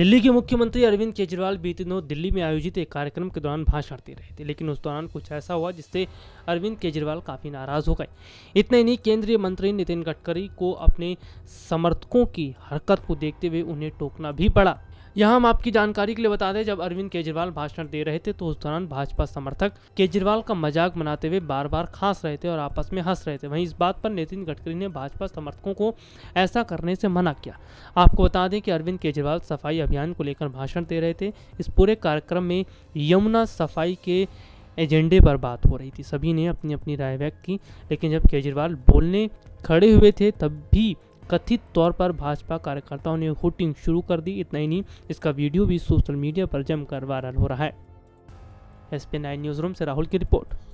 दिल्ली के मुख्यमंत्री अरविंद केजरीवाल बीते दिनों दिल्ली में आयोजित एक कार्यक्रम के दौरान भाषण दे रहे थे, लेकिन उस दौरान कुछ ऐसा हुआ जिससे अरविंद केजरीवाल काफ़ी नाराज़ हो गए। इतना ही नहीं, केंद्रीय मंत्री नितिन गडकरी को अपने समर्थकों की हरकत को देखते हुए उन्हें टोकना भी पड़ा। यहाँ हम आपकी जानकारी के लिए बता दें, जब अरविंद केजरीवाल भाषण दे रहे थे तो उस दौरान भाजपा समर्थक केजरीवाल का मजाक बनाते हुए बार बार खांस रहे थे और आपस में हंस रहे थे। वहीं इस बात पर नितिन गडकरी ने भाजपा समर्थकों को ऐसा करने से मना किया। आपको बता दें कि अरविंद केजरीवाल सफाई अभियान को लेकर भाषण दे रहे थे। इस पूरे कार्यक्रम में यमुना सफाई के एजेंडे पर बात हो रही थी। सभी ने अपनी अपनी राय व्यक्त की, लेकिन जब केजरीवाल बोलने खड़े हुए थे तब भी कथित तौर पर भाजपा कार्यकर्ताओं ने हुटिंग शुरू कर दी। इतना ही नहीं, इसका वीडियो भी सोशल मीडिया पर जमकर वायरल हो रहा है। एसपी 9 न्यूज़रूम से राहुल की रिपोर्ट।